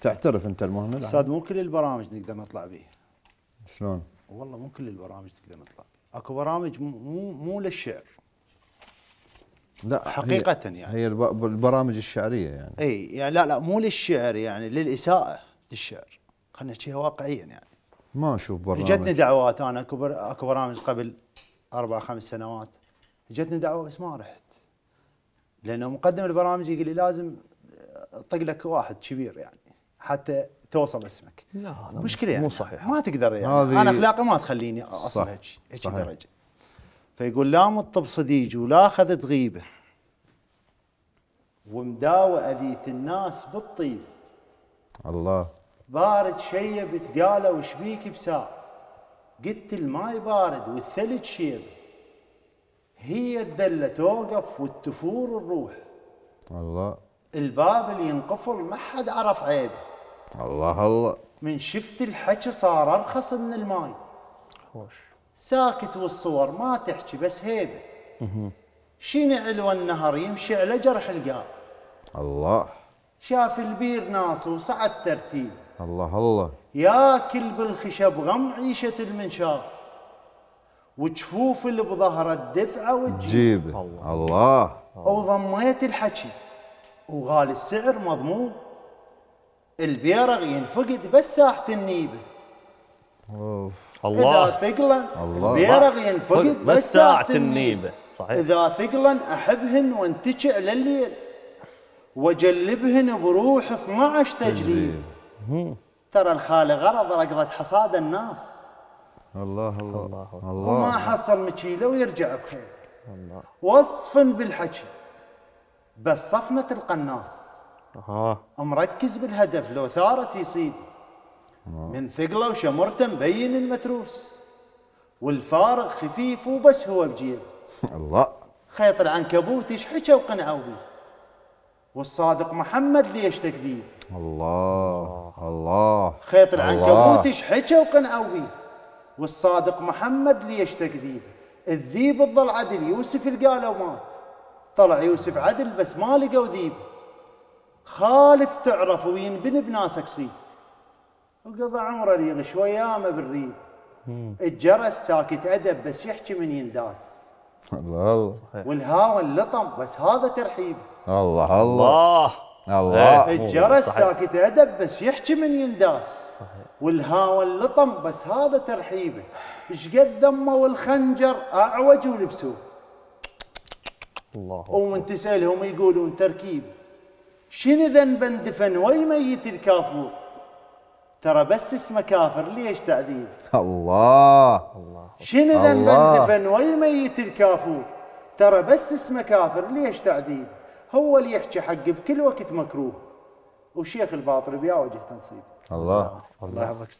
تعترف انت المهمل استاذ؟ مو كل البرامج نقدر نطلع بيها. شلون؟ والله مو كل البرامج نقدر نطلع بيها، اكو برامج مو للشعر. لا حقيقة يعني هي البرامج الشعرية يعني. اي يعني لا مو للشعر يعني، للإساءة للشعر. خلينا نحكيها واقعيا يعني. ما اشوف برامج. جتني دعوات انا اكو برامج قبل 4 5 سنوات جتني دعوة بس ما رحت. لأنه مقدم البرامج يقول لي لازم اطق لك واحد كبير يعني حتى توصل اسمك. لا مشكلة يعني مو صحيح، ما تقدر يعني. انا اخلاقي ما تخليني اصلا هيك درجة. فيقول لا مطب صديج ولا اخذت غيبه ومداوى اذيت الناس بالطيبه. الله بارد شيب بتقاله وشبيك بساعه، قلت الماي بارد والثلج شيب، هي الدله توقف والتفور الروح. الله الباب اللي ينقفل ما حد عرف عيبه. الله الله من شفت الحكي صار ارخص من الماي. خوش ساكت والصور ما تحكي بس هيبه. شنو علو النهر يمشي على جرح القاع. الله شاف البير ناس وصعد ترتيب. الله الله ياكل بالخشب غم عيشه المنشار وجفوف اللي بظهره الدفعه والجيب. الله الله وضميت الحكي وغالي السعر مضمون، البيرغ ينفقد بس ساحه النيبه. اوف الله اذا ثقلا البيرغ ينفقد بس ساعة النيبه. صحيح اذا ثقلا احبهن وانتشع لليل واجلبهن بروح 12 تجريب. ترى الخالق غرض ركضه حصاد الناس. الله الله الله وما حصل مكيله ويرجع بخير. الله وصف بالحكي بس صفنه القناص. مركز بالهدف لو ثارت يصيب. من ثقله وشمرته مبين المتروس والفارغ خفيف وبس هو بجيب. الله خيط العنكبوت ايش حكى وقنعوا به والصادق محمد ليش تكذيب. الله الله خيط العنكبوت ايش حكى وقنعوا به والصادق محمد ليش تكذيب. الذيب الظل عدل يوسف القاله ومات، طلع يوسف عدل بس ما لقوا ذيب. خالف تعرف وينبن بناسك صيد وقضى عمره ليغ شويامه بالريب. الجرس ساكت ادب بس يحكي من ينداس. الله الله والهاون لطم بس هذا ترحيب. الله الله الله الجرس ساكت ادب بس يحكي من ينداس والهاون لطم بس هذا ترحيبه. ايش قد ذمه والخنجر اعوج ولبسوه. الله ومن تسالهم يقولون تركيب. شنو ذنبا دفن وي ميت الكافور، ترى بس اسمه كافر ليش تعذيب. الله شنو ذنبا دفن وي ميت الكافور، ترى بس اسمه كافر ليش تعذيب. هو اللي يحكي حق بكل وقت مكروه وشيخ الباطل بيا وجه تنصيب. الله الله